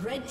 Red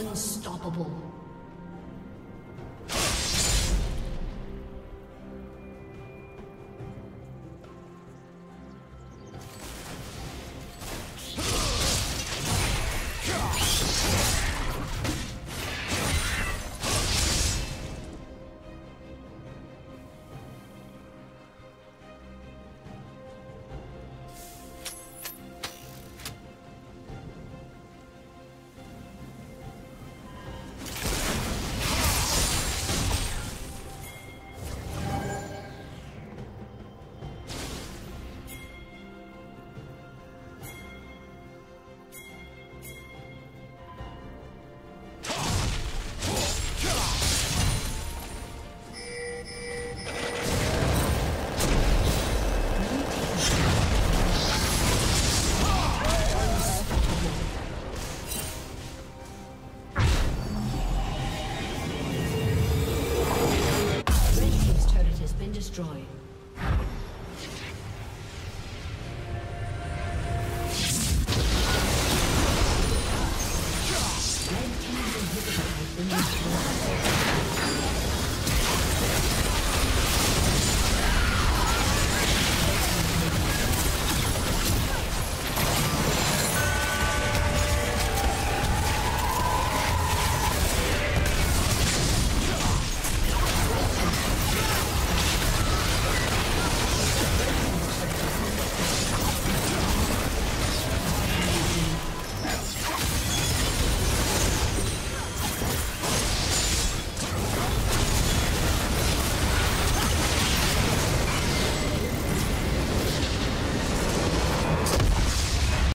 Unstoppable.